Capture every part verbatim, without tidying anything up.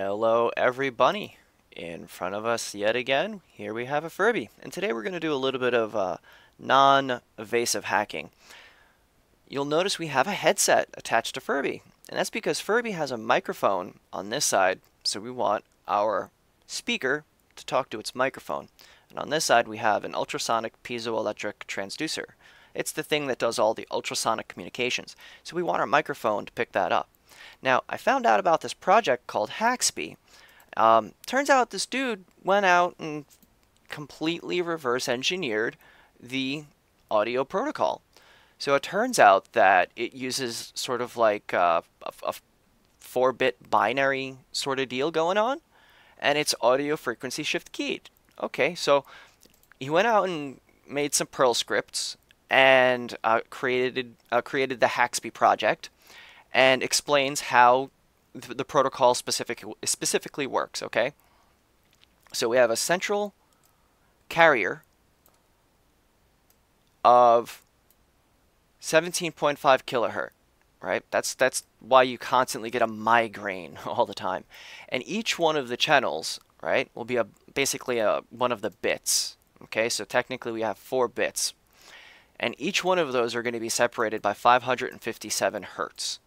Hello everybody, in front of us yet again, here we have a Furby, and today we're going to do a little bit of uh, non-evasive hacking. You'll notice we have a headset attached to Furby, and that's because Furby has a microphone on this side, so we want our speaker to talk to its microphone. And on this side we have an ultrasonic piezoelectric transducer. It's the thing that does all the ultrasonic communications, so we want our microphone to pick that up. Now, I found out about this project called Hacksby. Um, turns out this dude went out and completely reverse engineered the audio protocol. So it turns out that it uses sort of like uh, a four bit binary sort of deal going on, and it's audio frequency shift keyed. Okay, so he went out and made some Perl scripts and uh, created, uh, created the Hacksby project, and explains how th the protocol specific specifically works, okay? So we have a central carrier of seventeen point five kilohertz, right? That's, that's why you constantly get a migraine all the time. And each one of the channels, right, will be a, basically a, one of the bits, okay? So technically we have four bits. And each one of those are going to be separated by five hundred fifty-seven hertz.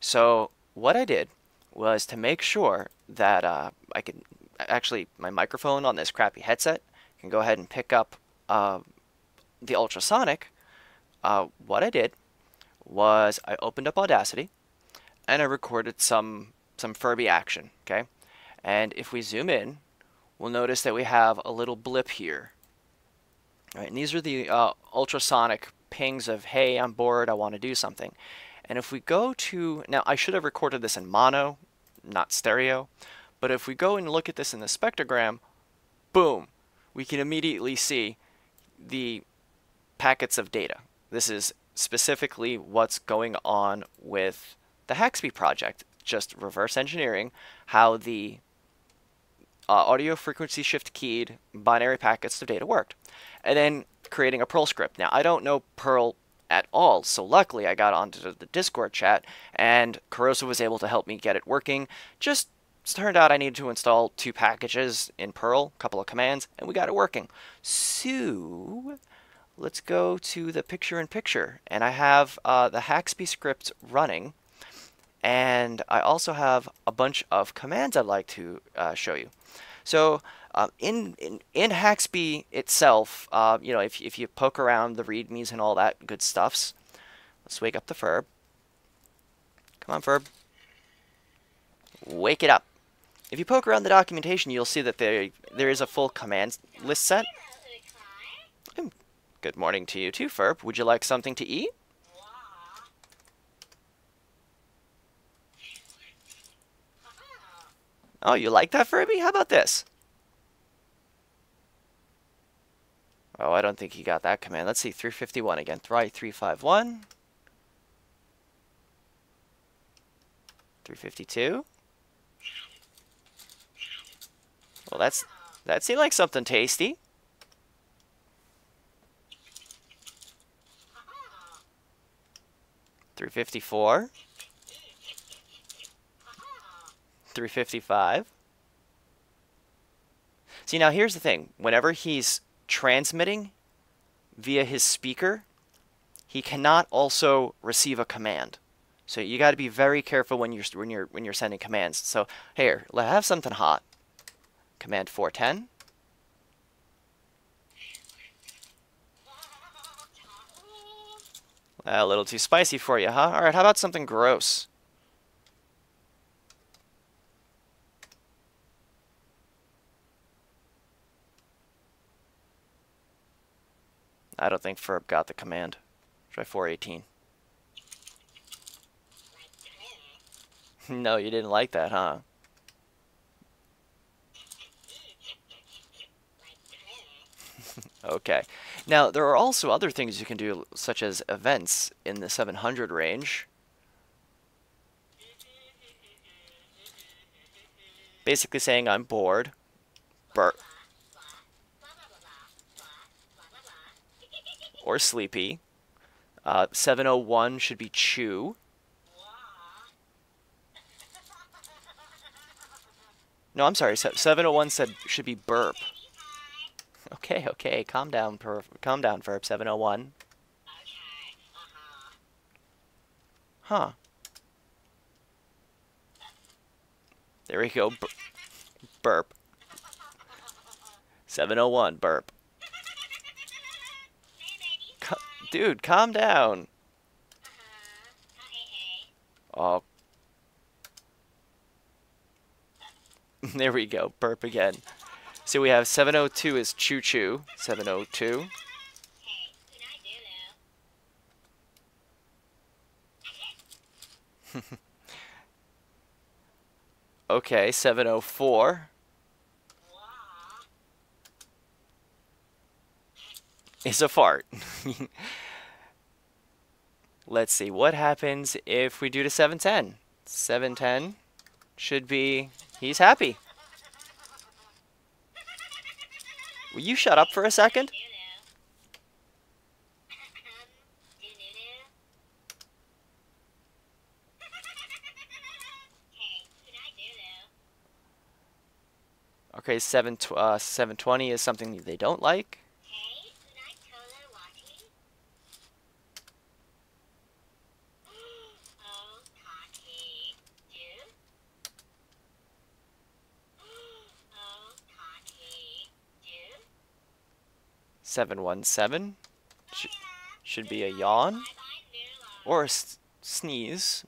So what I did was to make sure that uh, I could actually, my microphone on this crappy headset can go ahead and pick up uh, the ultrasonic. Uh, what I did was I opened up Audacity and I recorded some, some Furby action, okay? And if we zoom in, we'll notice that we have a little blip here. All right, and these are the uh, ultrasonic pings of, hey, I'm bored, I want to do something. And if we go to, now I should have recorded this in mono, not stereo, but if we go and look at this in the spectrogram, boom, we can immediately see the packets of data. This is specifically what's going on with the Hacksby project, just reverse engineering how the uh, audio frequency shift keyed binary packets of data worked, and then creating a Perl script. Now I don't know Perl at all, so luckily I got onto the Discord chat and Kuroso was able to help me get it working. Just turned out I needed to install two packages in Perl, a couple of commands, and we got it working. So let's go to the picture in picture, and I have uh, the Hacksby script running, and I also have a bunch of commands I'd like to uh, show you. So um, in, in in Hacksby itself, uh, you know, if, if you poke around the readmes and all that good stuffs, let's wake up the Furb. Come on, Furb. Wake it up. If you poke around the documentation, you'll see that there there is a full command list set. Good morning to you too, Furb. Would you like something to eat? Oh, you like that, Furby? How about this? Oh, I don't think he got that command. Let's see, three fifty-one again. Try three fifty-one. three fifty-two. Well, that's, that seemed like something tasty. three fifty-four. three fifty-five. See, now here's the thing. Whenever he's transmitting via his speaker, he cannot also receive a command. So you got to be very careful when you're when you're when you're sending commands. So here, let's have something hot. Command four ten. A little too spicy for you, huh? All right, how about something gross? I don't think Furb got the command. Try four eighteen. No, you didn't like that, huh? Okay. Now, there are also other things you can do, such as events in the seven hundred range. Basically saying, I'm bored. Burp. Or sleepy. Uh, seven oh one should be chew. No, I'm sorry. seven oh one said should be burp. Okay, okay. Calm down, perf. Calm down, Ferb. seven oh one. Huh. There we go. Bur burp. seven oh one. Burp. Co Dude, calm down. Oh. There we go. Burp again. So we have seven oh two is Choo Choo. seven oh two. Okay, seven oh four. It's a fart. Let's see what happens if we do to seven ten. seven ten should be he's happy. Will you shut up for a second? Okay, seven tw uh, seven twenty is something they don't like. seven one seven Sh should be a yawn or a s sneeze.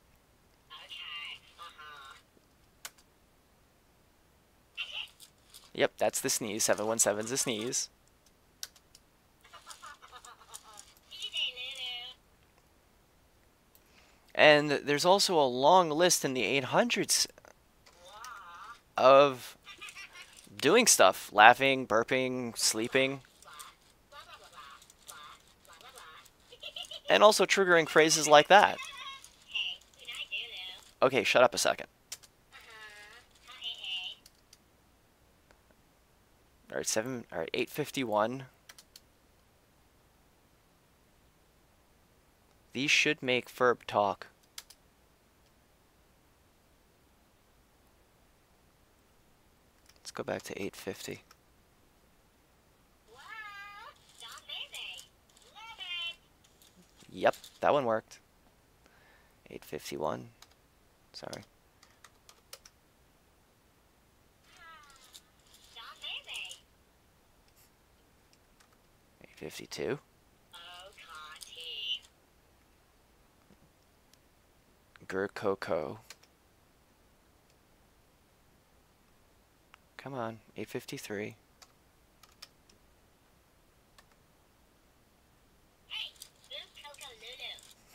Yep, that's the sneeze. seven one seven's a sneeze. And there's also a long list in the eight hundreds of doing stuff. Laughing, burping, sleeping. And also triggering phrases like that. Okay, shut up a second. All right, seven. All right, eight fifty-one. These should make Ferb talk. Let's go back to eight fifty. Yep, that one worked. Eight fifty-one. Sorry. fifty-two. Gurkoko. Come on, eight fifty-three.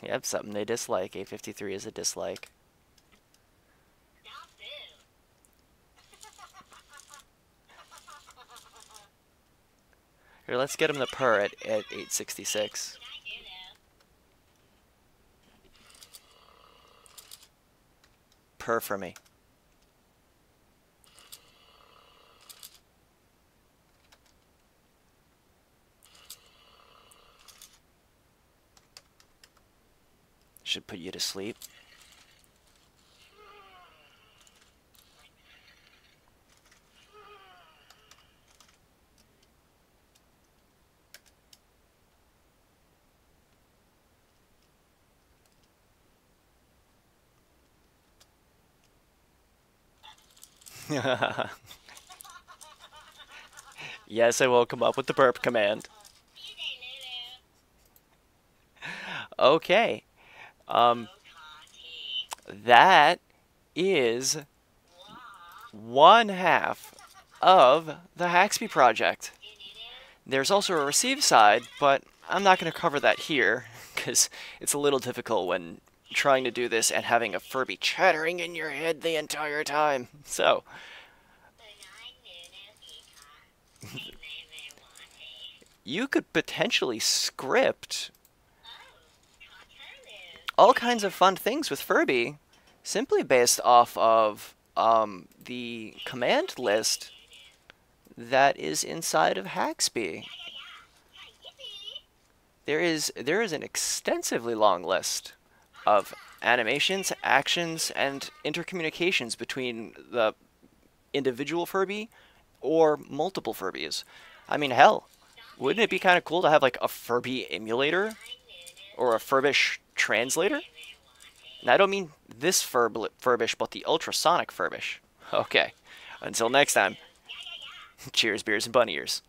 Hey, yep, something they dislike. eight fifty-three is a dislike. Here, let's get him the purr at, at eight sixty-six. Purr for me. Should put you to sleep. Yes, I will come up with the burp command. Okay. Um, that is one half of the Hacksby project. There's also a receive side, but I'm not going to cover that here because it's a little difficult when trying to do this and having a Furby chattering in your head the entire time. So you could potentially script all kinds of fun things with Furby simply based off of um, the command list that is inside of Hacksby. There is, there is an extensively long list of animations, actions, and intercommunications between the individual Furby or multiple Furbies. I mean, hell, wouldn't it be kind of cool to have like a Furby emulator or a Furbish translator? And I don't mean this Furb Furbish, but the ultrasonic Furbish. Okay, until next time, cheers, beers, and bunny ears.